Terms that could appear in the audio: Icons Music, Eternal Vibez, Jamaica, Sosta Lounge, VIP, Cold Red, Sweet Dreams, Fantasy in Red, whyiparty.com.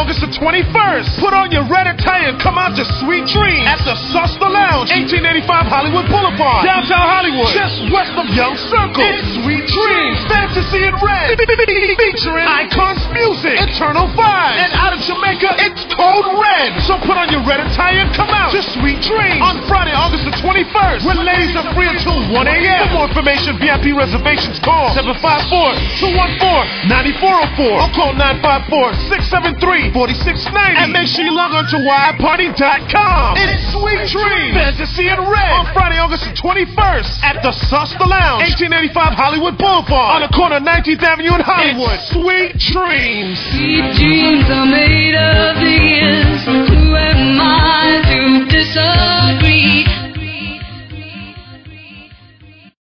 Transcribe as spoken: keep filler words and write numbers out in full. August the twenty-first. Put on your red attire and come out to Sweet Dreams at the Sosta Lounge, eighteen eighty-five Hollywood Boulevard, downtown Hollywood, just west of Young Circle. It's Sweet Dreams, Fantasy in Red, featuring Icons Music, Eternal Vibez, and out of Jamaica, it's Cold Red. So put on your red attire and come out to Sweet Dreams on Friday, August the twenty-first, where ladies are free until one a.m. For more information, V I P reservations, call seven five four, two one four, nine four zero four or call nine five four, six seven three, four six nine zero. And make sure you log on to why party dot com. It's Sweet Dreams, Fantasy in Red, on Friday, August the twenty-first at the Sosta Lounge, eighteen eighty-five Hollywood Boulevard, on the corner of nineteenth Avenue and Hollywood. It's Sweet Dreams. Sweet dreams are made of these.